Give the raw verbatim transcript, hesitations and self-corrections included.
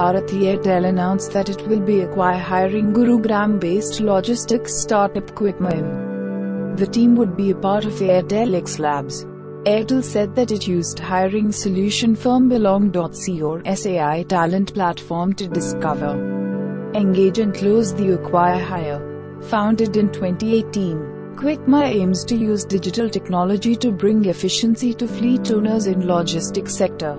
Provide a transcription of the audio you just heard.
Bharati Airtel announced that it will be acquiring Gurugram-based logistics startup Kwikmahim. The team would be a part of Airtel X Labs. Airtel said that it used hiring solution firm Belong dot co or S A I Talent Platform to discover, engage and close the acquire hire. Founded in twenty eighteen, QuickMy aims to use digital technology to bring efficiency to fleet owners in logistics sector.